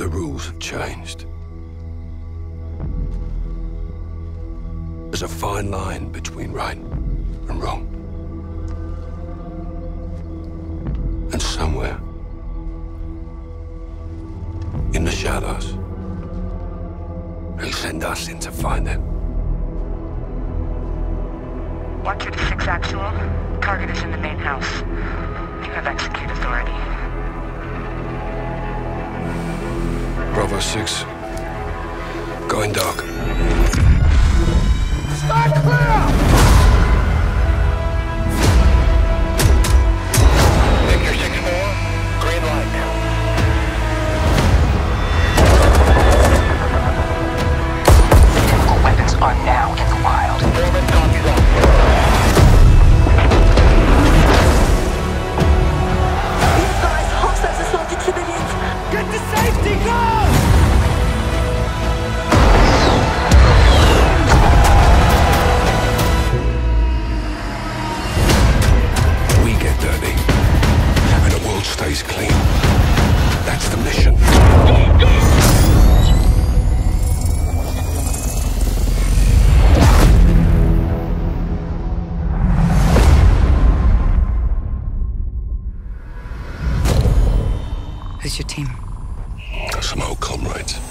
The rules have changed. There's a fine line between right and wrong. And somewhere, in the shadows, they send us in to find it. 126 actual. Target is in the main house. You have execute authority. Bravo 6. Going dark. Start clear! Victor 6-4, green light. All weapons are now in the wild. Norman copies off. You guys, Hochsatz is locked into the lead. Get to safety, go! Stays clean. That's the mission. Who's your team? Some old comrades.